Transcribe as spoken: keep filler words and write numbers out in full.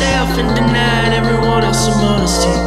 myself and denied everyone else some honesty.